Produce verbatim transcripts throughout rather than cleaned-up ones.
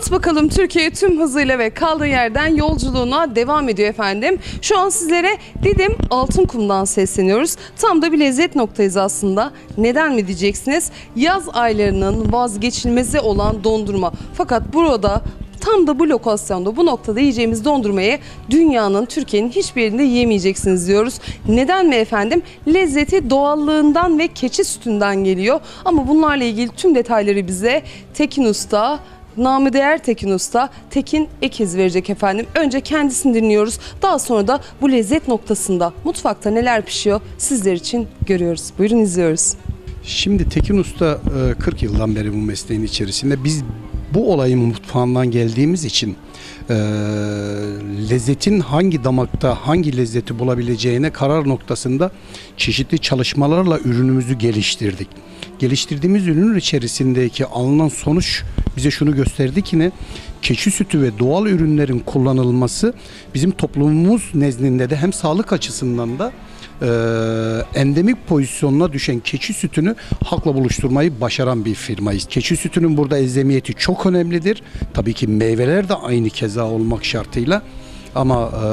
Anlat Bakalım Türkiye tüm hızıyla ve kaldığı yerden yolculuğuna devam ediyor efendim. Şu an sizlere Didim Altınkum'dan sesleniyoruz. Tam da bir lezzet noktayız aslında. Neden mi diyeceksiniz? Yaz aylarının vazgeçilmezi olan dondurma. Fakat burada tam da bu lokasyonda, bu noktada yiyeceğimiz dondurmayı dünyanın, Türkiye'nin hiçbir yerinde yiyemeyeceksiniz diyoruz. Neden mi efendim? Lezzeti doğallığından ve keçi sütünden geliyor. Ama bunlarla ilgili tüm detayları bize Tekin Usta, namı değer Tekin Usta, Tekin Ekiz verecek efendim. Önce kendisini dinliyoruz. Daha sonra da bu lezzet noktasında mutfakta neler pişiyor sizler için görüyoruz. Buyurun izliyoruz. Şimdi Tekin Usta kırk yıldan beri bu mesleğin içerisinde. Biz bu olayın mutfağından geldiğimiz için e, lezzetin hangi damakta hangi lezzeti bulabileceğine karar noktasında çeşitli çalışmalarla ürünümüzü geliştirdik. Geliştirdiğimiz ürünün içerisindeki alınan sonuç bize şunu gösterdi ki ne? Keçi sütü ve doğal ürünlerin kullanılması bizim toplumumuz nezdinde de hem sağlık açısından da Ee, endemik pozisyonuna düşen keçi sütünü halkla buluşturmayı başaran bir firmayız. Keçi sütünün burada ezemiyeti çok önemlidir. Tabii ki meyveler de aynı keza olmak şartıyla. Ama e,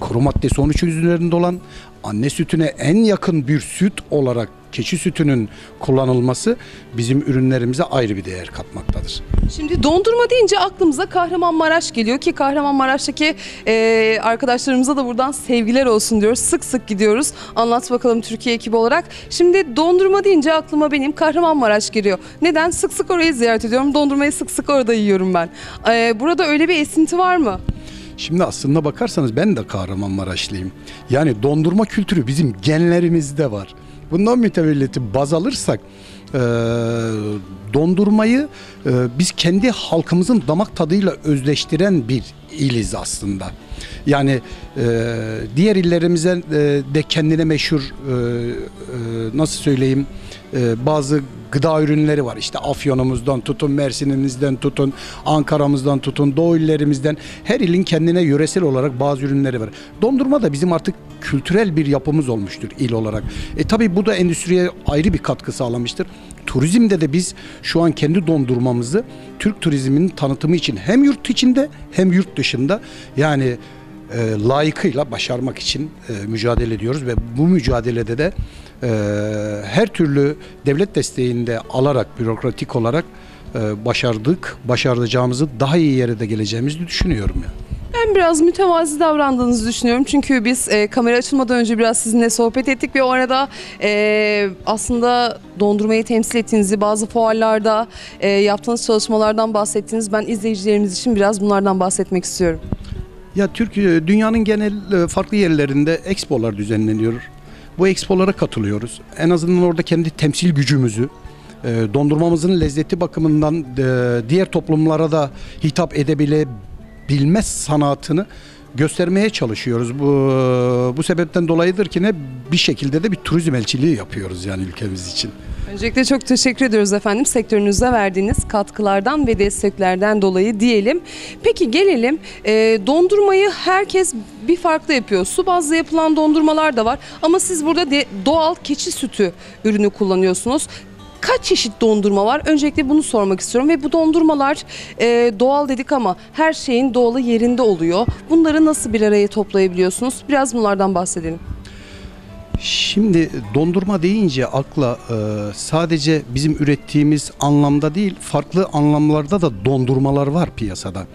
kuru maddesi on üç üzerinde olan anne sütüne en yakın bir süt olarak keçi sütünün kullanılması bizim ürünlerimize ayrı bir değer katmaktadır. Şimdi dondurma deyince aklımıza Kahramanmaraş geliyor ki Kahramanmaraş'taki e, arkadaşlarımıza da buradan sevgiler olsun diyoruz. Sık sık gidiyoruz. Anlat Bakalım Türkiye ekibi olarak. Şimdi dondurma deyince aklıma benim Kahramanmaraş geliyor. Neden? Sık sık orayı ziyaret ediyorum. Dondurmayı sık sık orada yiyorum ben. E, burada öyle bir esinti var mı? Şimdi aslında bakarsanız ben de Kahramanmaraşlıyım. Yani dondurma kültürü bizim genlerimizde var. Bundan mütevelliti baz alırsak e, dondurmayı e, biz kendi halkımızın damak tadıyla özleştiren bir iliz aslında. Yani e, diğer illerimize e, de kendine meşhur e, e, nasıl söyleyeyim e, bazı gıda ürünleri var. İşte Afyon'umuzdan tutun, Mersin'imizden tutun, Ankara'mızdan tutun, Doğu illerimizden, her ilin kendine yöresel olarak bazı ürünleri var. Dondurma da bizim artık kültürel bir yapımız olmuştur il olarak. E tabi bu da endüstriye ayrı bir katkı sağlamıştır. Turizmde de biz şu an kendi dondurmamızı Türk turizminin tanıtımı için hem yurt içinde hem yurt dışında yani e, layıkıyla başarmak için e, mücadele ediyoruz ve bu mücadelede de e, her türlü devlet desteğinde alarak bürokratik olarak e, başardık, başaracağımızı daha iyi yere de geleceğimizi düşünüyorum yani. Ben biraz mütevazi davrandığınızı düşünüyorum. Çünkü biz e, kamera açılmadan önce biraz sizinle sohbet ettik ve o arada e, aslında dondurmayı temsil ettiğinizi, bazı fuarlarda e, yaptığınız çalışmalardan bahsettiniz. Ben izleyicilerimiz için biraz bunlardan bahsetmek istiyorum. Ya Türkiye, dünyanın genel farklı yerlerinde expolar düzenleniyor. Bu expolara katılıyoruz. En azından orada kendi temsil gücümüzü, e, dondurmamızın lezzeti bakımından e, diğer toplumlara da hitap edebilebiliriz. Bilmez sanatını göstermeye çalışıyoruz. Bu bu sebepten dolayıdır ki ne bir şekilde de bir turizm elçiliği yapıyoruz yani ülkemiz için. Öncelikle çok teşekkür ediyoruz efendim sektörünüze verdiğiniz katkılardan ve desteklerden dolayı diyelim. Peki gelelim e, dondurmayı herkes bir farklı yapıyor. Su bazlı yapılan dondurmalar da var ama siz burada de, doğal keçi sütü ürünü kullanıyorsunuz. Kaç çeşit dondurma var? Öncelikle bunu sormak istiyorum ve bu dondurmalar e, doğal dedik ama her şeyin doğalı yerinde oluyor. Bunları nasıl bir araya toplayabiliyorsunuz? Biraz bunlardan bahsedelim. Şimdi dondurma deyince akla e, sadece bizim ürettiğimiz anlamda değil, farklı anlamlarda da dondurmalar var piyasada.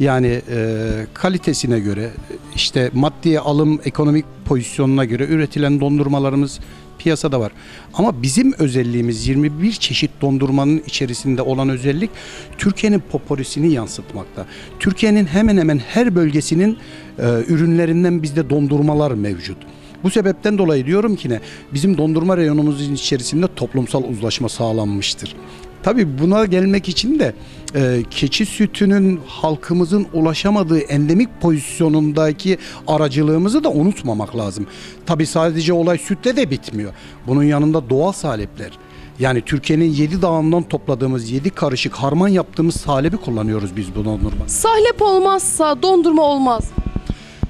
Yani e, kalitesine göre, işte maddiye alım, ekonomik pozisyonuna göre üretilen dondurmalarımız piyasada var. Ama bizim özelliğimiz yirmi bir çeşit dondurmanın içerisinde olan özellik Türkiye'nin poporisini yansıtmakta. Türkiye'nin hemen hemen her bölgesinin e, ürünlerinden bizde dondurmalar mevcut. Bu sebepten dolayı diyorum ki ne? Bizim dondurma reyonumuzun içerisinde toplumsal uzlaşma sağlanmıştır. Tabii buna gelmek için de e, keçi sütünün halkımızın ulaşamadığı endemik pozisyonundaki aracılığımızı da unutmamak lazım. Tabii sadece olay sütle de bitmiyor. Bunun yanında doğal salepler. Yani Türkiye'nin yedi dağından topladığımız, yedi karışık harman yaptığımız salebi kullanıyoruz biz bu dondurma. Sahlep olmazsa dondurma olmaz.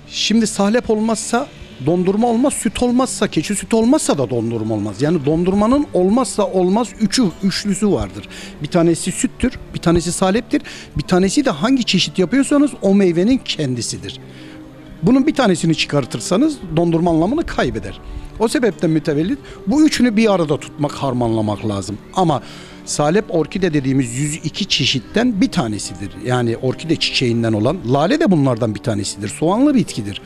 Şimdi sahlep olmazsa dondurma olmaz, süt olmazsa, keçi süt olmazsa da dondurma olmaz. Yani dondurmanın olmazsa olmaz üçü, üçlüsü vardır. Bir tanesi süttür, bir tanesi saleptir, bir tanesi de hangi çeşit yapıyorsanız o meyvenin kendisidir. Bunun bir tanesini çıkartırsanız dondurma anlamını kaybeder. O sebepten mütevellit bu üçünü bir arada tutmak, harmanlamak lazım. Ama salep orkide dediğimiz yüz iki çeşitten bir tanesidir. Yani orkide çiçeğinden olan, lale de bunlardan bir tanesidir. Soğanlı bitkidir.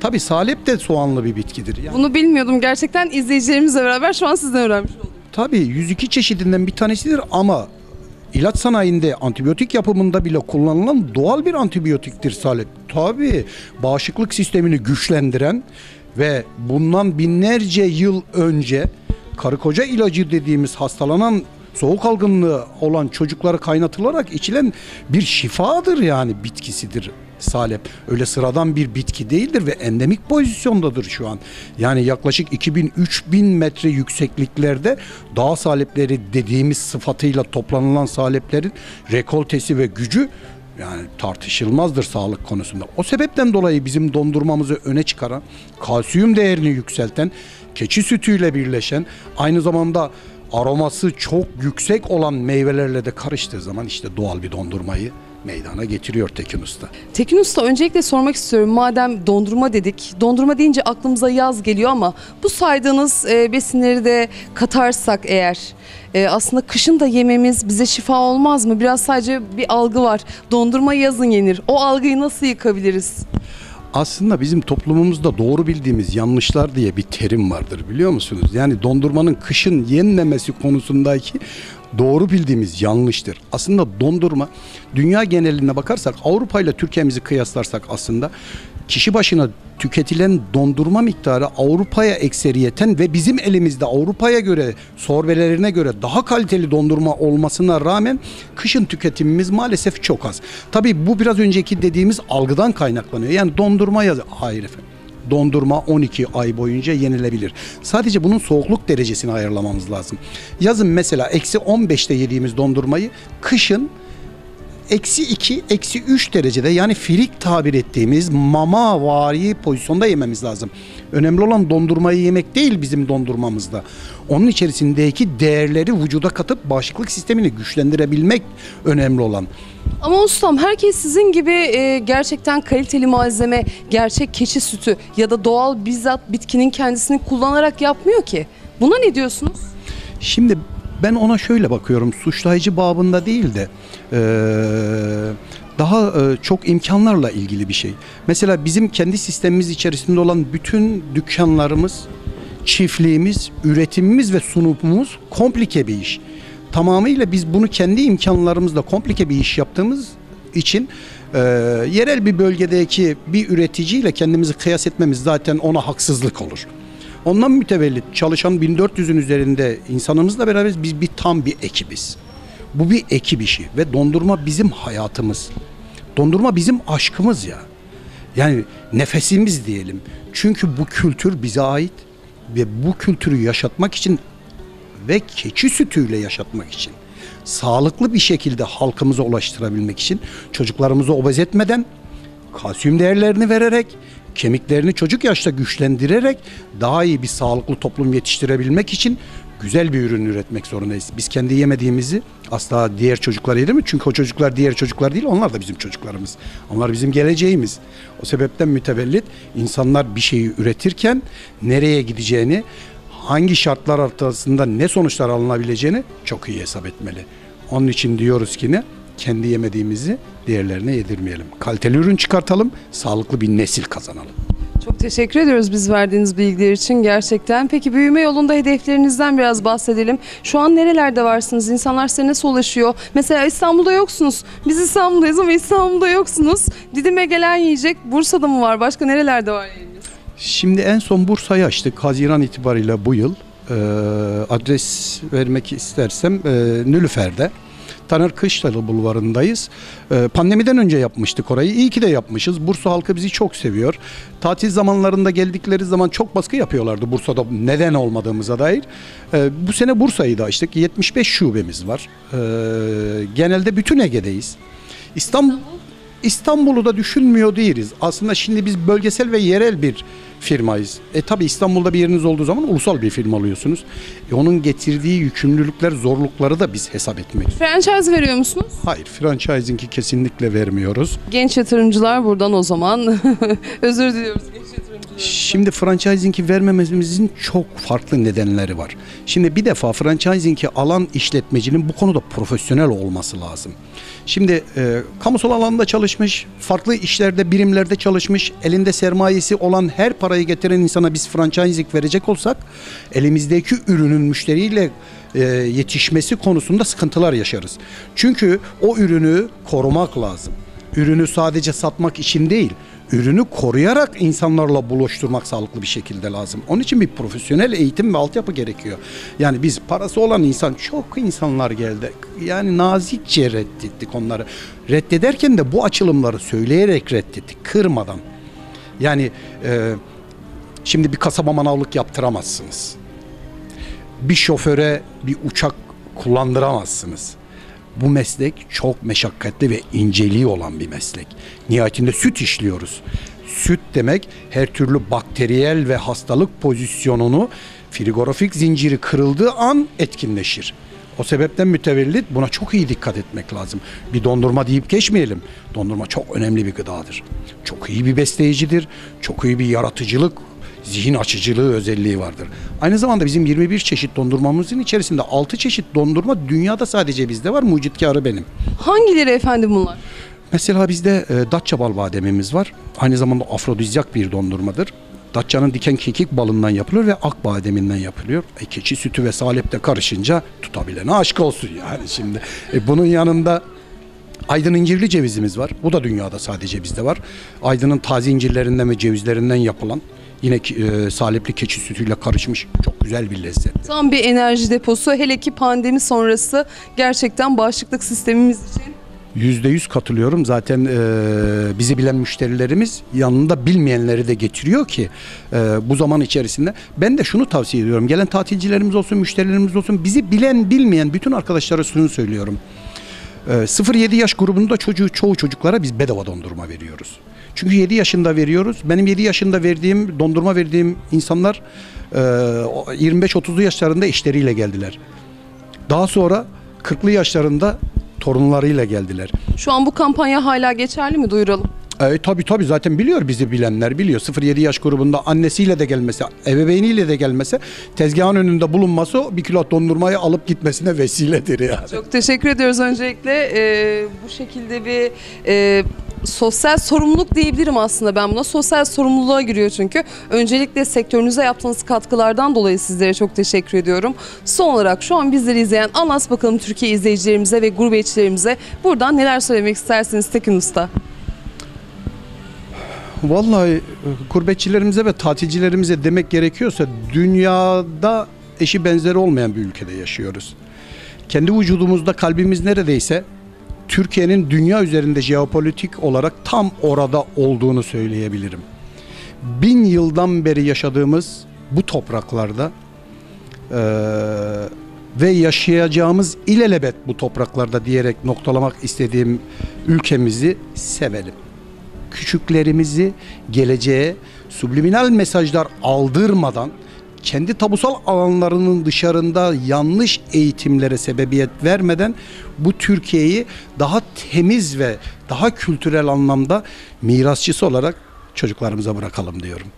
Tabii salep de soğanlı bir bitkidir. Yani... Bunu bilmiyordum. Gerçekten izleyicilerimizle beraber şu an sizden öğrenmiş oldum. Tabii yüz iki çeşidinden bir tanesidir ama ilaç sanayinde antibiyotik yapımında bile kullanılan doğal bir antibiyotiktir salep. Tabii bağışıklık sistemini güçlendiren ve bundan binlerce yıl önce karı koca ilacı dediğimiz hastalanan, soğuk algınlığı olan çocuklara kaynatılarak içilen bir şifadır, yani bitkisidir salep. Öyle sıradan bir bitki değildir ve endemik pozisyondadır şu an. Yani yaklaşık iki bin üç bin metre yüksekliklerde dağ salepleri dediğimiz sıfatıyla toplanılan saleplerin rekoltesi ve gücü yani tartışılmazdır sağlık konusunda. O sebepten dolayı bizim dondurmamızı öne çıkaran, kalsiyum değerini yükselten, keçi sütüyle birleşen, aynı zamanda aroması çok yüksek olan meyvelerle de karıştığı zaman işte doğal bir dondurmayı meydana getiriyor Tekin Usta. Tekin Usta, öncelikle sormak istiyorum. Madem dondurma dedik, dondurma deyince aklımıza yaz geliyor ama bu saydığınız e, besinleri de katarsak eğer e, aslında kışın da yememiz bize şifa olmaz mı? Biraz sadece bir algı var. Dondurma yazın yenir. O algıyı nasıl yıkabiliriz? Aslında bizim toplumumuzda doğru bildiğimiz yanlışlar diye bir terim vardır, biliyor musunuz? Yani dondurmanın kışın yenmemesi konusundaki doğru bildiğimiz yanlıştır. Aslında dondurma, dünya geneline bakarsak, Avrupa ile Türkiye'mizi kıyaslarsak aslında kişi başına tüketilen dondurma miktarı Avrupa'ya ekseriyeten ve bizim elimizde Avrupa'ya göre, sorbelerine göre daha kaliteli dondurma olmasına rağmen kışın tüketimimiz maalesef çok az. Tabii bu biraz önceki dediğimiz algıdan kaynaklanıyor. Yani dondurma yazı, hayır efendim. Dondurma on iki ay boyunca yenilebilir. Sadece bunun soğukluk derecesini ayarlamamız lazım. Yazın mesela eksi on beşte yediğimiz dondurmayı kışın eksi iki, eksi üç derecede, yani firik tabir ettiğimiz mama vari pozisyonda yememiz lazım. Önemli olan dondurmayı yemek değil bizim dondurmamızda. Onun içerisindeki değerleri vücuda katıp bağışıklık sistemini güçlendirebilmek önemli olan. Ama ustam, herkes sizin gibi e, gerçekten kaliteli malzeme, gerçek keçi sütü ya da doğal bizzat bitkinin kendisini kullanarak yapmıyor ki. Buna ne diyorsunuz? Şimdi ben ona şöyle bakıyorum, suçlayıcı babında değil de e, daha e, çok imkanlarla ilgili bir şey. Mesela bizim kendi sistemimiz içerisinde olan bütün dükkanlarımız, çiftliğimiz, üretimimiz ve sunumumuz komplike bir iş. Tamamıyla biz bunu kendi imkanlarımızla komplike bir iş yaptığımız için e, yerel bir bölgedeki bir üreticiyle kendimizi kıyas etmemiz zaten ona haksızlık olur. Ondan mütevellit çalışan bin dört yüzün üzerinde insanımızla beraber biz bir tam bir ekibiz. Bu bir ekip işi ve dondurma bizim hayatımız. Dondurma bizim aşkımız ya. Yani nefesimiz diyelim. Çünkü bu kültür bize ait ve bu kültürü yaşatmak için ve keçi sütüyle yaşatmak için, sağlıklı bir şekilde halkımıza ulaştırabilmek için, çocuklarımızı obez etmeden, kalsiyum değerlerini vererek, kemiklerini çocuk yaşta güçlendirerek daha iyi bir sağlıklı toplum yetiştirebilmek için güzel bir ürün üretmek zorundayız. Biz kendi yemediğimizi asla diğer çocuklar yer mi? Çünkü o çocuklar diğer çocuklar değil, onlar da bizim çocuklarımız. Onlar bizim geleceğimiz. O sebepten mütevellit insanlar bir şeyi üretirken nereye gideceğini, hangi şartlar altında ne sonuçlar alınabileceğini çok iyi hesap etmeli. Onun için diyoruz ki ne? Kendi yemediğimizi diğerlerine yedirmeyelim. Kaliteli ürün çıkartalım, sağlıklı bir nesil kazanalım. Çok teşekkür ediyoruz biz verdiğiniz bilgiler için gerçekten. Peki büyüme yolunda hedeflerinizden biraz bahsedelim. Şu an nerelerde varsınız? İnsanlar size nasıl ulaşıyor? Mesela İstanbul'da yoksunuz. Biz İstanbul'dayız ama İstanbul'da yoksunuz. Didim'e gelen yiyecek Bursa'da mı var? Başka nerelerde var yiyeceğiniz? Şimdi en son Bursa'yı açtık. Haziran itibariyle bu yıl. Ee, adres vermek istersem e, Nilüfer'de. Tanır Kışları bulvarındayız. Pandemiden önce yapmıştık orayı. İyi ki de yapmışız. Bursa halkı bizi çok seviyor. Tatil zamanlarında geldikleri zaman çok baskı yapıyorlardı Bursa'da neden olmadığımıza dair. Bu sene Bursa'yı da açtık. yetmiş beş şubemiz var. Genelde bütün Ege'deyiz. İstanbul, İstanbul'u da düşünmüyor değiliz. Aslında şimdi biz bölgesel ve yerel bir firmayız. E tabi İstanbul'da bir yeriniz olduğu zaman ulusal bir firma alıyorsunuz. E onun getirdiği yükümlülükler, zorlukları da biz hesap etmeliyiz. Franchise veriyor musunuz? Hayır, franchising'i kesinlikle vermiyoruz. Genç yatırımcılar buradan o zaman özür diliyoruz genç yatırımcılar. Şimdi franchising'i vermememizin çok farklı nedenleri var. Şimdi bir defa franchising'i alan işletmecinin bu konuda profesyonel olması lazım. Şimdi e, kamusal alanda çalışmış, farklı işlerde, birimlerde çalışmış, elinde sermayesi olan her parayı getiren insana biz franchising verecek olsak elimizdeki ürünün müşteriyle e, yetişmesi konusunda sıkıntılar yaşarız. Çünkü o ürünü korumak lazım. Ürünü sadece satmak için değil, ürünü koruyarak insanlarla buluşturmak sağlıklı bir şekilde lazım. Onun için bir profesyonel eğitim ve altyapı gerekiyor. Yani biz parası olan insan, çok insanlar geldi. Yani nazikçe reddettik onları. Reddederken de bu açılımları söyleyerek reddettik, kırmadan. Yani e, şimdi bir kasaba manavlık yaptıramazsınız. Bir şoföre bir uçak kullandıramazsınız. Bu meslek çok meşakkatli ve inceliği olan bir meslek. Nihayetinde süt işliyoruz. Süt demek her türlü bakteriyel ve hastalık pozisyonunu, frigorifik zinciri kırıldığı an etkinleşir. O sebepten mütevellit buna çok iyi dikkat etmek lazım. Bir dondurma deyip geçmeyelim. Dondurma çok önemli bir gıdadır. Çok iyi bir besleyicidir. Çok iyi bir yaratıcılık, zihin açıcılığı özelliği vardır. Aynı zamanda bizim yirmi bir çeşit dondurmamızın içerisinde altı çeşit dondurma dünyada sadece bizde var. Mucitkarı benim. Hangileri efendim bunlar? Mesela bizde e, Datça bal bademimiz var. Aynı zamanda afrodizyak bir dondurmadır. Datça'nın diken kekik balından yapılıyor ve ak bademinden yapılıyor. E, keçi sütü ve salep de karışınca tutabilene aşk olsun yani şimdi. E, bunun yanında Aydın incirli cevizimiz var. Bu da dünyada sadece bizde var. Aydın'ın taze incirlerinden ve cevizlerinden yapılan, yine e, salepli keçi sütüyle karışmış çok güzel bir lezzet. Tam bir enerji deposu, hele ki pandemi sonrası gerçekten bağışıklık sistemimiz için. yüzde yüz katılıyorum. Zaten e, bizi bilen müşterilerimiz yanında bilmeyenleri de getiriyor ki e, bu zaman içerisinde. Ben de şunu tavsiye ediyorum. Gelen tatilcilerimiz olsun, müşterilerimiz olsun, bizi bilen bilmeyen bütün arkadaşlara şunu söylüyorum. E, sıfır yedi yaş grubunda çocuğu, çoğu çocuklara biz bedava dondurma veriyoruz. Çünkü yedi yaşında veriyoruz. Benim yedi yaşında verdiğim, dondurma verdiğim insanlar yirmi beş otuzlu yaşlarında eşleriyle geldiler. Daha sonra kırklı yaşlarında torunlarıyla geldiler. Şu an bu kampanya hala geçerli mi? Duyuralım. E, tabii tabii zaten biliyor, bizi bilenler biliyor. sıfır yedi yaş grubunda annesiyle de gelmese, ebeveyniyle de gelmese, tezgahın önünde bulunması bir kilo dondurmayı alıp gitmesine vesiledir yani. Çok teşekkür ediyoruz öncelikle. E, bu şekilde bir... E, sosyal sorumluluk diyebilirim aslında ben buna. Sosyal sorumluluğa giriyor çünkü. Öncelikle sektörünüze yaptığınız katkılardan dolayı sizlere çok teşekkür ediyorum. Son olarak şu an bizleri izleyen Anlat Bakalım Türkiye izleyicilerimize ve gurbetçilerimize buradan neler söylemek istersiniz Tekin Usta? Vallahi gurbetçilerimize ve tatilcilerimize demek gerekiyorsa, dünyada eşi benzeri olmayan bir ülkede yaşıyoruz. Kendi vücudumuzda kalbimiz neredeyse, Türkiye'nin dünya üzerinde jeopolitik olarak tam orada olduğunu söyleyebilirim. Bin yıldan beri yaşadığımız bu topraklarda e, ve yaşayacağımız ilelebet bu topraklarda diyerek noktalamak istediğim, ülkemizi sevelim. Küçüklerimizi geleceğe subliminal mesajlar aldırmadan, kendi tabusal alanlarının dışarında yanlış eğitimlere sebebiyet vermeden bu Türkiye'yi daha temiz ve daha kültürel anlamda mirasçısı olarak çocuklarımıza bırakalım diyorum.